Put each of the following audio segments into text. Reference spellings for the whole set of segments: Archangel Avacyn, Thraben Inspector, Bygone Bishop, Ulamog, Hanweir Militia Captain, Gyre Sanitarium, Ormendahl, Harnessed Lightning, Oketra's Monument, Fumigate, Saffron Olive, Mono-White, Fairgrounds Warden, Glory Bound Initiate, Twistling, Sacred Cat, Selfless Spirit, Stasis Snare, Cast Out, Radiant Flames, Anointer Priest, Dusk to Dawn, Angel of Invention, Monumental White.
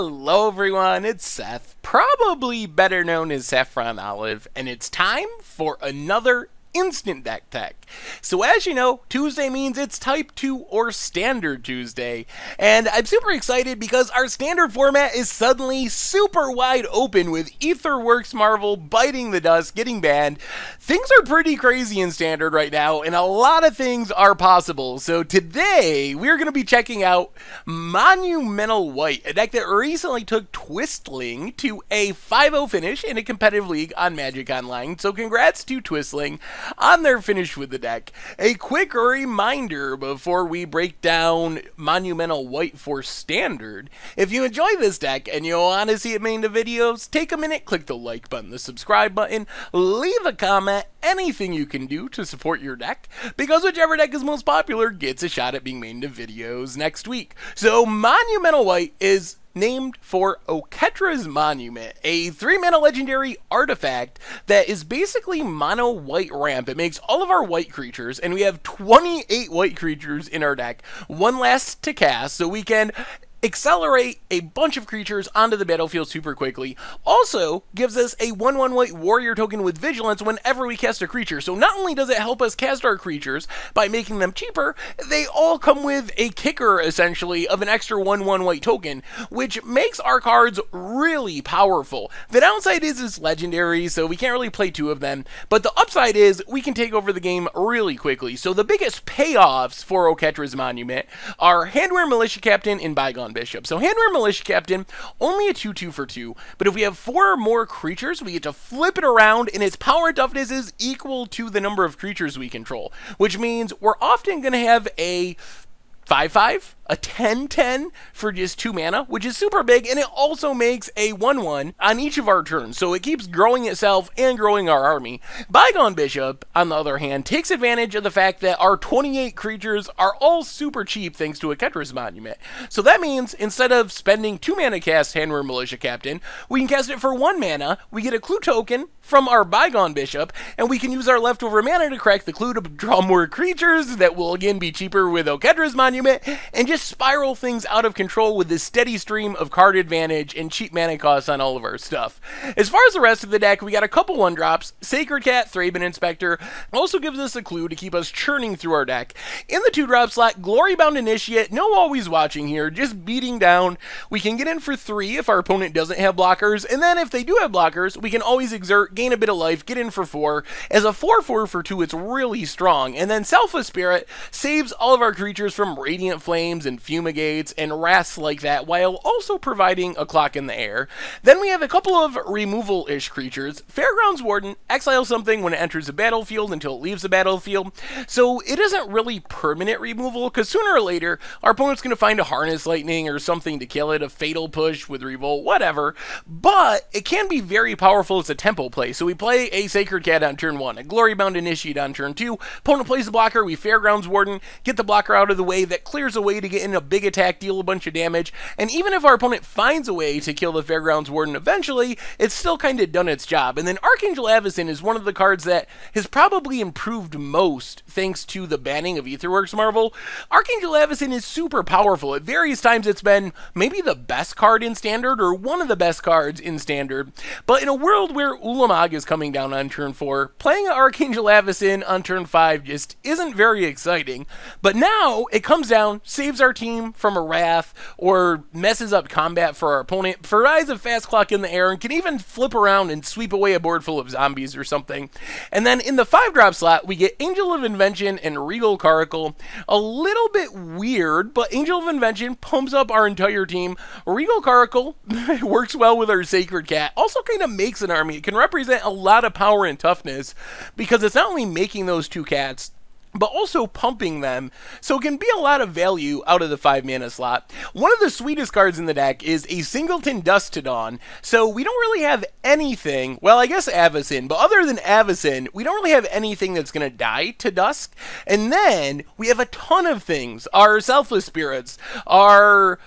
Hello everyone, it's Seth, probably better known as Saffron Olive, and it's time for another Instant Deck Tech. So as you know, Tuesday means it's Type 2 or Standard Tuesday, and I'm super excited because our standard format is suddenly super wide open with Aetherworks Marvel biting the dust, getting banned. Things are pretty crazy in standard right now, and a lot of things are possible. So today, we're going to be checking out Monumental White, a deck that recently took Twistling to a 5-0 finish in a competitive league on Magic Online, so congrats to Twistling on their finish with the deck. A quick reminder before we break down Monumental White for Standard: if you enjoy this deck and you want to see it made into videos, take a minute, click the like button, the subscribe button, leave a comment, anything you can do to support your deck, because whichever deck is most popular gets a shot at being made into videos next week. So Monumental White is named for Oketra's Monument, a 3-mana legendary artifact that is basically mono white ramp. It makes all of our white creatures, and we have 28 white creatures in our deck, one less to cast, so we can accelerate a bunch of creatures onto the battlefield super quickly. Also gives us a 1-1 white warrior token with vigilance whenever we cast a creature. So not only does it help us cast our creatures by making them cheaper, they all come with a kicker essentially of an extra 1-1 white token, which makes our cards really powerful. The downside is it's legendary, so we can't really play two of them, but the upside is we can take over the game really quickly. So the biggest payoffs for Oketra's Monument are Hanweir Militia Captain and Bygone Bishop. So Hanweir Militia Captain, only a 2-2 for 2, but if we have 4 or more creatures, we get to flip it around, and its power and toughness is equal to the number of creatures we control, which means we're often going to have a 5-5, a 10-10 for just 2 mana, which is super big, and it also makes a 1-1 on each of our turns, so it keeps growing itself and growing our army. Bygone Bishop, on the other hand, takes advantage of the fact that our 28 creatures are all super cheap thanks to Oketra's Monument. So that means instead of spending 2 mana to cast Hanweir Militia Captain, we can cast it for 1 mana, we get a clue token from our Bygone Bishop, and we can use our leftover mana to crack the clue to draw more creatures that will again be cheaper with Oketra's Monument, and just spiral things out of control with this steady stream of card advantage and cheap mana costs on all of our stuff. As far as the rest of the deck, we got a couple 1-drops. Sacred Cat, Thraben Inspector also gives us a clue to keep us churning through our deck. In the 2-drop slot, Glory Bound Initiate, no always watching here, just beating down. We can get in for 3 if our opponent doesn't have blockers, and then if they do have blockers, we can always exert, gain a bit of life, get in for 4. As a 4-4 for 2, it's really strong. And then Selfless Spirit saves all of our creatures from Radiant Flames and Fumigates and wraths like that, while also providing a clock in the air. Then we have a couple of removal-ish creatures. Fairgrounds Warden exiles something when it enters the battlefield until it leaves the battlefield, so it isn't really permanent removal, because sooner or later our opponent's going to find a Harnessed Lightning or something to kill it, a Fatal Push with Revolt, whatever, but it can be very powerful as a tempo play. So we play a Sacred Cat on turn 1, a Glory Bound Initiate on turn 2, opponent plays the blocker, we Fairgrounds Warden, get the blocker out of the way, that clears a way to get in a big attack, deal a bunch of damage, and even if our opponent finds a way to kill the Fairgrounds Warden eventually, it's still kind of done its job. And then Archangel Avacyn is one of the cards that has probably improved most thanks to the banning of Aetherworks Marvel. Archangel Avacyn is super powerful. At various times it's been maybe the best card in Standard, or one of the best cards in Standard, but in a world where Ulamog is coming down on turn 4, playing an Archangel Avacyn on turn 5 just isn't very exciting. But now it comes down, saves our team from a wrath, or messes up combat for our opponent, provides a fast clock in the air, and can even flip around and sweep away a board full of zombies or something. And then in the 5-drop slot, we get Angel of Invention and Regal Caracal. A little bit weird, but Angel of Invention pumps up our entire team. Regal Caracal works well with our Sacred Cat, also kind of makes an army. It can represent a lot of power and toughness, because it's not only making those 2 cats, but also pumping them, so it can be a lot of value out of the 5-mana slot. One of the sweetest cards in the deck is a Singleton, Dusk to Dawn, so we don't really have anything, well I guess Avacyn, but other than Avacyn, we don't really have anything that's going to die to Dusk, and then we have a ton of things. Our Selfless Spirits, our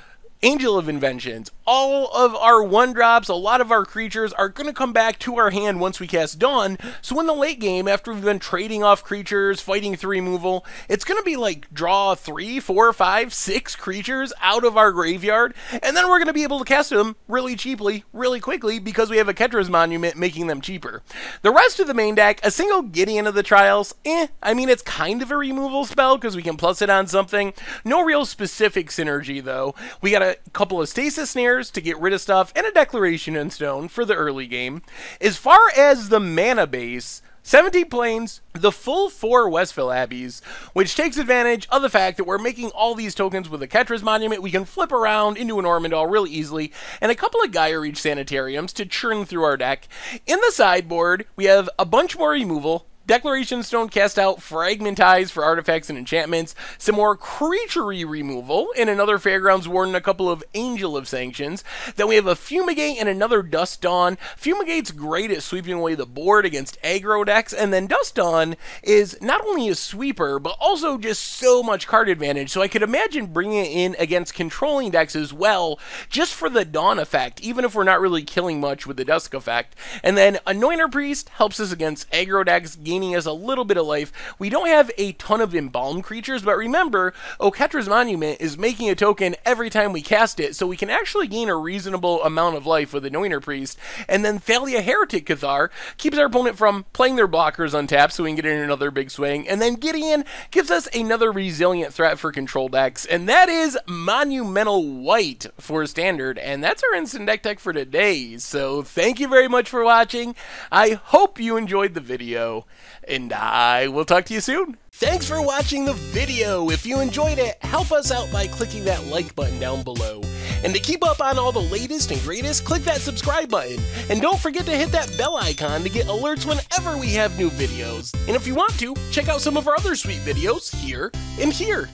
Angel of Inventions. All of our one drops, a lot of our creatures are going to come back to our hand once we cast Dawn. So in the late game, after we've been trading off creatures, fighting through removal, it's going to be like draw 3, 4, 5, 6 creatures out of our graveyard, and then we're going to be able to cast them really cheaply, really quickly, because we have Oketra's Monument making them cheaper. The rest of the main deck, a single Gideon of the Trials, I mean, it's kind of a removal spell because we can plus it on something. No real specific synergy though. We got a couple of Stasis Snares to get rid of stuff and a Declaration in Stone for the early game. As far as the mana base, 17 planes, the full 4 Westville Abbeys, which takes advantage of the fact that we're making all these tokens with Oketra's Monument. We can flip around into an Ormendahl really easily, and a couple of Gyre Sanitariums to churn through our deck. In the sideboard, we have a bunch more removal, Declaration Stone, Cast Out, Fragmentize for artifacts and enchantments, some more creaturey removal, and another Fairgrounds Warden, a couple of Angel of Sanctions. Then we have a Fumigate and another Dusk to Dawn. Fumigate's great at sweeping away the board against aggro decks, and then Dusk to Dawn is not only a sweeper, but also just so much card advantage, so I could imagine bringing it in against controlling decks as well, just for the Dawn effect, even if we're not really killing much with the Dusk effect. And then Anointer Priest helps us against aggro decks, gaining us a little bit of life. We don't have a ton of embalmed creatures, but remember, Oketra's Monument is making a token every time we cast it, so we can actually gain a reasonable amount of life with Anointer Priest. And then Thalia Heretic Cathar keeps our opponent from playing their blockers on tap, so we can get in another big swing. And then Gideon gives us another resilient threat for control decks, and that is Monumental White for Standard, and that's our instant deck tech for today. So thank you very much for watching. I hope you enjoyed the video, and I will talk to you soon. Thanks for watching the video. If you enjoyed it, help us out by clicking that like button down below. And to keep up on all the latest and greatest, click that subscribe button. And don't forget to hit that bell icon to get alerts whenever we have new videos. And if you want to, check out some of our other sweet videos here and here.